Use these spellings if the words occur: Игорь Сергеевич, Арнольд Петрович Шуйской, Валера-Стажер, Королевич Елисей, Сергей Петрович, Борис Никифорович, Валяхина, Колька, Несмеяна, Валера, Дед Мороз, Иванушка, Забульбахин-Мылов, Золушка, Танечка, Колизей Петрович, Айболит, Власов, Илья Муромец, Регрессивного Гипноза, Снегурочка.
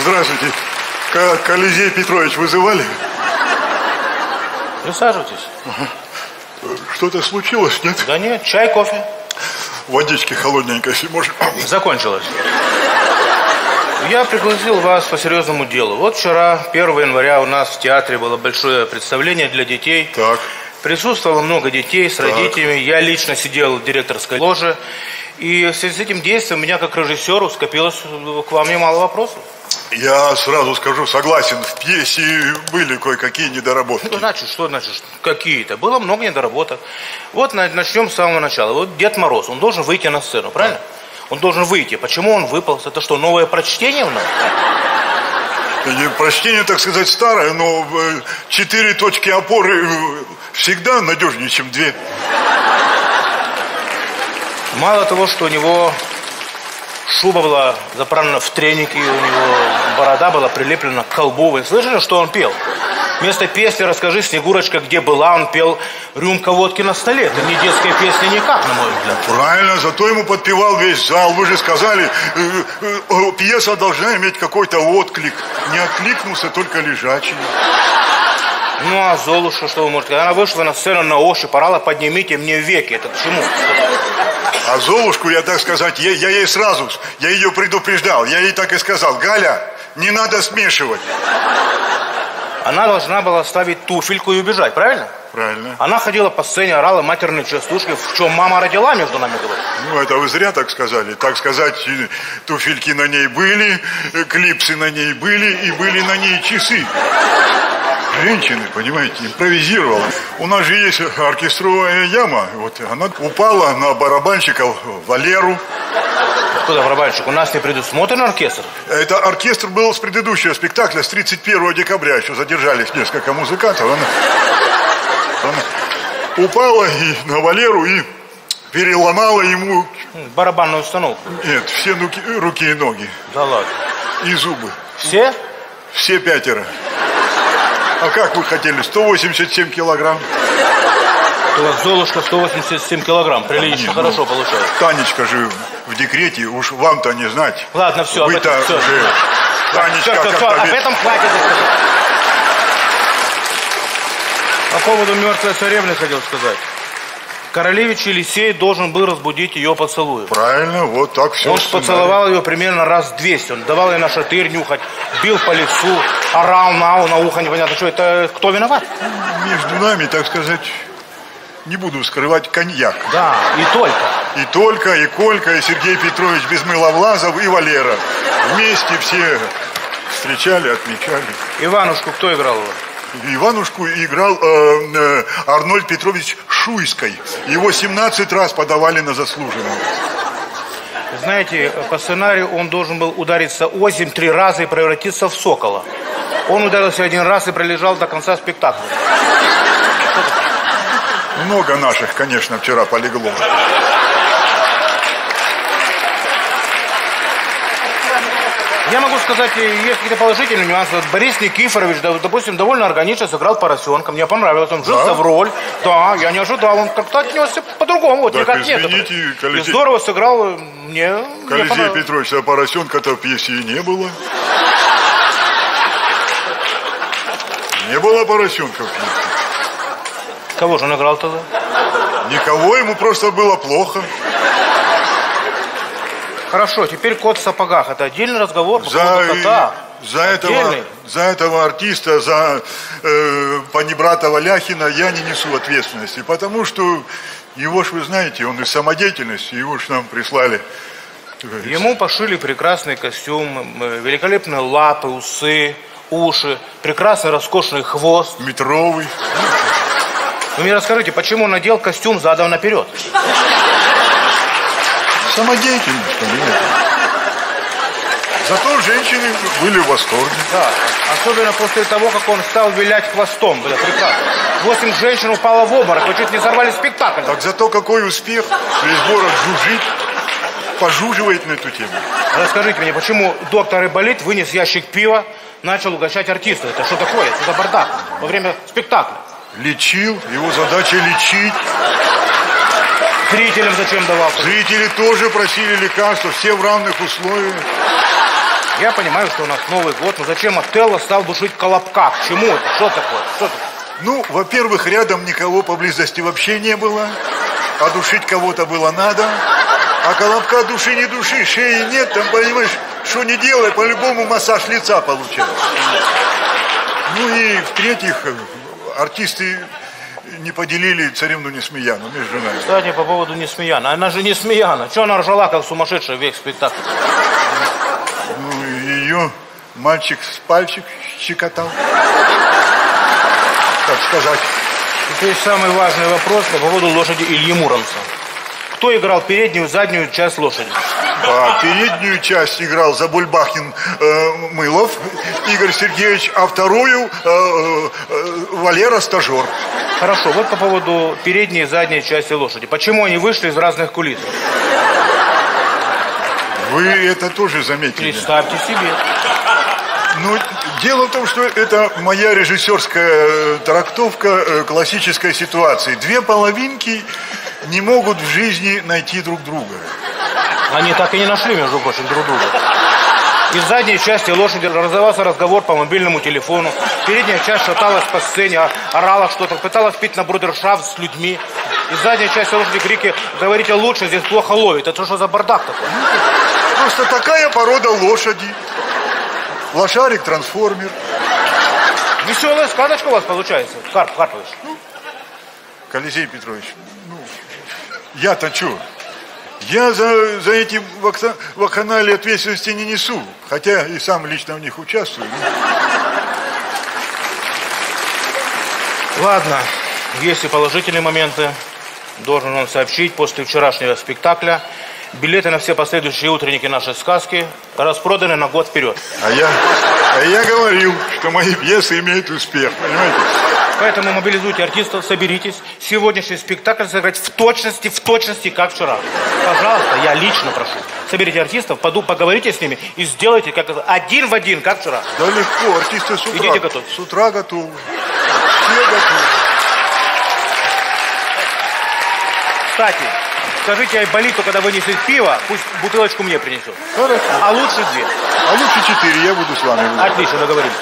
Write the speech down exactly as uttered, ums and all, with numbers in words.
Здравствуйте. Колизей Петрович вызывали? Присаживайтесь. Ага. Что-то случилось, нет? Да нет, чай, кофе. Водички холодненькой, если можно. Закончилось. Я пригласил вас по серьезному делу. Вот вчера, первого января, у нас в театре было большое представление для детей. Так. Присутствовало много детей с так. родителями. Я лично сидел в директорской ложе. И в связи с этим действием у меня, как режиссеру, скопилось к вам немало вопросов. Я сразу скажу, согласен, в пьесе были кое-какие недоработки. Что значит, что значит, какие-то? Было много недоработок. Вот начнем с самого начала. Вот Дед Мороз, он должен выйти на сцену, правильно? Да. Он должен выйти. Почему он выпал? Это что, новое прочтение у нас? Прочтение, так сказать, старое, но четыре точки опоры всегда надежнее, чем две. Мало того, что у него шуба была заправлена в треники, у него борода была прилеплена к колбу. Вы слышали, что он пел? Вместо песни «Расскажи, Снегурочка, где была», он пел «Рюмка водки на столе». Это не детская песня никак, на мой взгляд. Правильно, зато ему подпевал весь зал. Вы же сказали, пьеса должна иметь какой-то отклик. Не откликнулся только лежачий. Ну а Золушка, что вы можете сказать? Она вышла на сцену на ощупь, орала: «Поднимите мне веки». Это к чему? А Золушку, я так сказать, я, я ей сразу, я ее предупреждал, я ей так и сказал: Галя, не надо смешивать. Она должна была ставить туфельку и убежать, правильно? Правильно. Она ходила по сцене, орала матерные частушки, в чем мама родила, между нами говорит. Ну, это вы зря так сказали. Так сказать, туфельки на ней были, клипсы на ней были, и были на ней часы. Женщины, понимаете, импровизировала. У нас же есть оркестровая яма. Вот она упала на барабанщика Валеру. Откуда барабанщик? У нас не предусмотрен оркестр? Это оркестр был с предыдущего спектакля, с тридцать первого декабря. Еще задержались несколько музыкантов. Она, она упала и на Валеру и переломала ему... барабанную установку? Нет, все руки, руки и ноги. Да ладно? И зубы. Все? Все пятеро. А как вы хотели? сто восемьдесят семь килограмм. У вас Золушка сто восемьдесят семь килограмм. Прилично, ну, хорошо получается. Танечка же в декрете, уж вам-то не знать. Ладно, все, об этом все. Же... Танечка, все, все, все, об этом хватит. По поводу мертвой царевны хотел сказать. Королевич Елисей должен был разбудить ее поцелуем. Правильно, вот так все. Он поцеловал ее примерно раз двести. Он давал ей на шатырь нюхать, бил по лицу, орал на, на ухо, непонятно что. Это кто виноват? Между нами, так сказать, не буду скрывать, коньяк. Да, и только. И только, и Колька, и Сергей Петрович Власов, и Валера. Вместе все встречали, отмечали. Иванушку кто играл его? Иванушку играл э, э, Арнольд Петрович Шуйской. Его семнадцать раз подавали на заслуженного. Знаете, по сценарию он должен был удариться озимь три раза и превратиться в сокола. Он ударился один раз и пролежал до конца спектакля. Много наших, конечно, вчера полегло. Я могу сказать, есть какие-то положительные нюансы. Борис Никифорович, допустим, довольно органично сыграл поросенка. Мне понравилось. Он жился да? в роль. Да, я не ожидал. Он как-то отнесся по-другому. Вот никак извините, нет. Колизей... И здорово сыграл. Мне... Колизей мне Петрович, а поросенка-то в пьесе и не было. Не было поросенка в пьесе. Кого же он играл тогда? Никого, ему просто было плохо. Хорошо, теперь кот в сапогах. Это отдельный разговор по поводу кота. За этого, за этого артиста, за э, панибрата Валяхина я не несу ответственности. Потому что его ж, вы знаете, он из самодеятельности, его ж нам прислали. Ему пошили прекрасный костюм, великолепные лапы, усы, уши, прекрасный роскошный хвост. Метровый. Вы мне расскажите, почему он надел костюм задом наперед? Самодеятельность, понимаете. Зато женщины были в восторге. Да, особенно после того, как он стал вилять хвостом. Было прекрасно. Восемь женщин упало в обморок, вы чуть не взорвали спектакль. Так зато какой успех. Весь город жужжит, пожуживает на эту тему. Расскажите мне, почему доктор Айболит вынес ящик пива, начал угощать артиста? Это что такое? Это бардак во время спектакля. Лечил, его задача лечить. Зрителям зачем давал? Зрители тоже просили лекарства, все в равных условиях. Я понимаю, что у нас Новый год, но зачем Отелло стал душить Колобка? К чему это? Что такое? Что такое? Ну, во-первых, рядом никого поблизости вообще не было, а душить кого-то было надо. А Колобка души не души, шеи нет, там, понимаешь, что не делай, по-любому массаж лица получается. Ну и, в-третьих, артисты не поделили царевну Несмеяну между нами. Кстати, по поводу Несмеяна. Она же Несмеяна. Чего она ржала, как сумасшедшая, весь спектакль? Ну, ее мальчик с пальчик щекотал. Так сказать. Теперь самый важный вопрос по поводу лошади Ильи Муромца. Кто играл переднюю и заднюю часть лошади? А переднюю часть играл Забульбахин-Мылов Игорь Сергеевич, а вторую э, э, Валера-Стажер. Хорошо, вот по поводу передней и задней части лошади. Почему они вышли из разных кулис? Вы это тоже заметили. Представьте себе. Ну, дело в том, что это моя режиссерская трактовка классической ситуации. Две половинки не могут в жизни найти друг друга. Они так и не нашли, между прочим, друг друга. Из задней части лошади раздавался разговор по мобильному телефону. Передняя часть шаталась по сцене, орала что-то, пыталась пить на брудершафт с людьми. Из задней части лошади крики: говорите лучше, здесь плохо ловит. Это что за бардак такой? Просто такая порода лошади. Лошарик-трансформер. Веселая сказочка у вас получается, Карп Карпович. Ну, Колизей Петрович, ну, я-то чё? Я за, за эти вакханалии ответственности не несу, хотя и сам лично в них участвую. Но... Ладно, есть и положительные моменты. Должен вам сообщить, после вчерашнего спектакля билеты на все последующие утренники нашей сказки распроданы на год вперед. А я, а я говорил, что мои пьесы имеют успех, понимаете? Поэтому мобилизуйте артистов, соберитесь. Сегодняшний спектакль сыграть в точности, в точности, как вчера. Пожалуйста, я лично прошу. Соберите артистов, поговорите с ними и сделайте как один в один, как вчера. Да легко, артисты с утра. Идите готовы. С утра готовы. Все готовы. Кстати, скажите Айболиту, когда вынесет пиво, пусть бутылочку мне принесет. Хорошо. А лучше две. А лучше четыре, я буду с вами. Отлично, договорились.